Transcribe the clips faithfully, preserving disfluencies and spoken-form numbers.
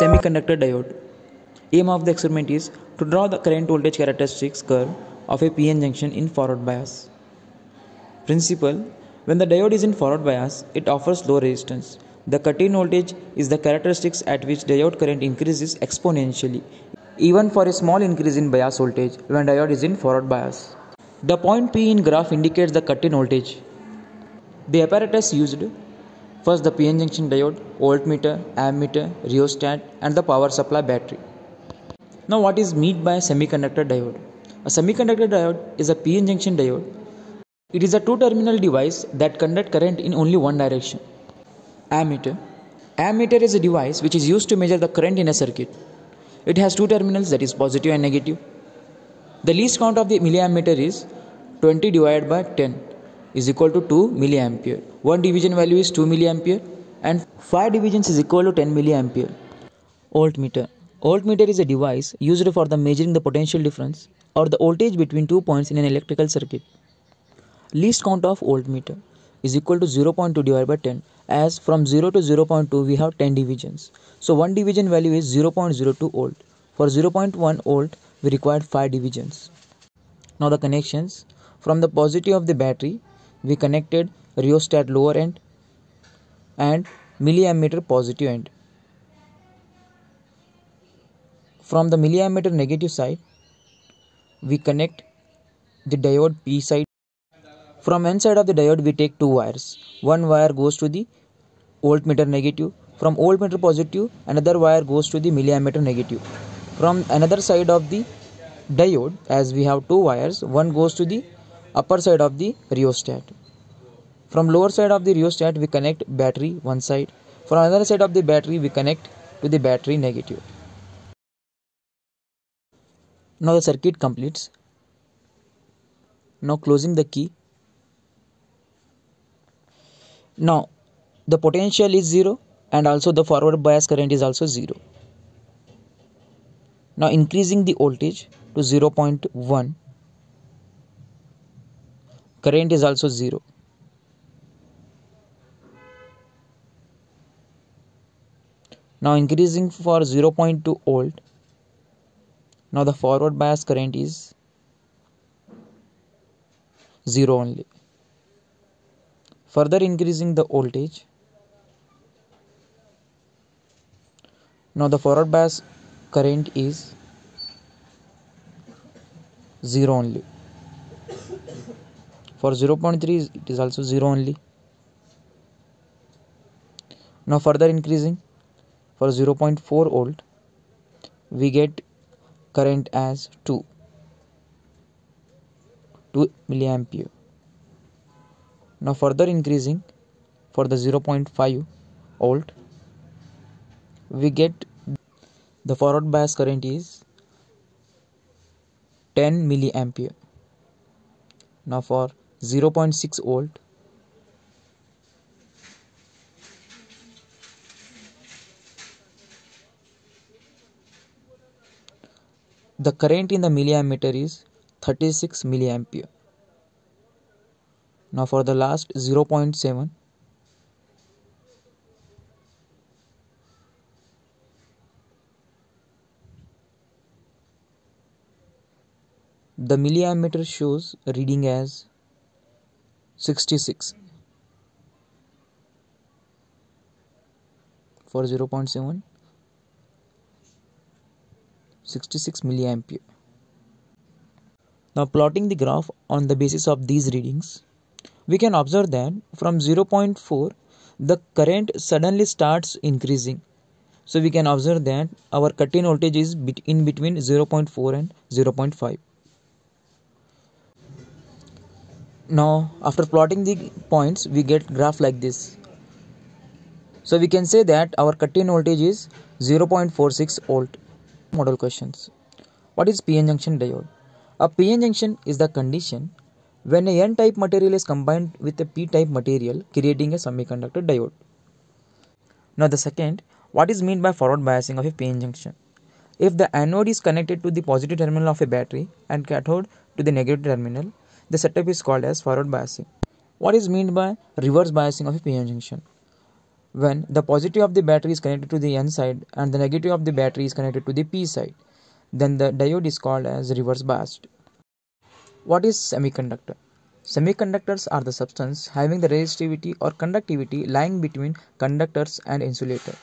Semiconductor diode. Aim of the experiment is to draw the current voltage characteristics curve of a P N junction in forward bias. Principle: when the diode is in forward bias, it offers low resistance. The cut-in voltage is the characteristics at which diode current increases exponentially, even for a small increase in bias voltage when diode is in forward bias. The point P in graph indicates the cut-in voltage. The apparatus used: first the P N junction diode, voltmeter, ammeter, rheostat, and the power supply battery. Now what is meant by semiconductor diode? A semiconductor diode is a P N junction diode. It is a two-terminal device that conducts current in only one direction. Ammeter. Ammeter is a device which is used to measure the current in a circuit. It has two terminals, that is positive and negative. The least count of the milliammeter is twenty divided by ten is equal to two milliampere. One division value is two milliampere and five divisions is equal to ten milliampere. Voltmeter. Voltmeter is a device used for the measuring the potential difference or the voltage between two points in an electrical circuit. Least count of voltmeter is equal to zero point two divided by ten, as from zero to zero point two we have ten divisions. So one division value is zero point zero two volt. For zero point one volt we required five divisions. Now the connections: from the positive of the battery we connected rheostat lower end and milliammeter positive end. From the milliammeter negative side we connect the diode P side. From one side of the diode we take two wires. One wire goes to the voltmeter negative. From voltmeter positive another wire goes to the milliammeter negative. From another side of the diode, as we have two wires, one goes to the upper side of the rheostat. From lower side of the rheostat we connect battery one side. From another side of the battery we connect to the battery negative. Now the circuit completes. Now closing the key. Now the potential is zero and also the forward bias current is also zero. Now increasing the voltage to zero point one. Current is also zero. Now increasing for zero point two volt. Now the forward bias current is zero only. Further increasing the voltage. Now the forward bias current is zero only. For zero point three it is also zero only. Now further increasing for zero point four volt we get current as two milliampere. Now further increasing for the zero point five volt we get the forward bias current is ten milliampere. Now for zero point six volt the current in the milliammeter is thirty-six milliampere. Now for the last zero point seven the milliammeter shows reading as sixty-six. For zero point seven, sixty-six milliampere. Now plotting the graph on the basis of these readings, we can observe that from zero point four the current suddenly starts increasing. So we can observe that our cut-in voltage is in between zero point four and zero point five. Now after plotting the points we get graph like this. So we can say that our cut-in voltage is zero point four six volt. Model questions. What is P N junction diode? A P N junction is the condition when a N-type material is combined with a P-type material, creating a semiconductor diode. Now the second, what is meant by forward biasing of a P N junction? If the anode is connected to the positive terminal of a battery and cathode to the negative terminal, the setup is called as forward biasing. What is meant by reverse biasing of a p-n junction? When the positive of the battery is connected to the n side and the negative of the battery is connected to the p side, then the diode is called as reverse biased. What is semiconductor? Semiconductors are the substance having the resistivity or conductivity lying between conductors and insulator.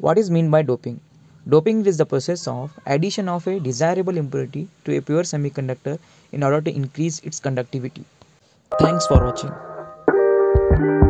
What is meant by doping? Doping is the process of addition of a desirable impurity to a pure semiconductor in order to increase its conductivity. Thanks for watching.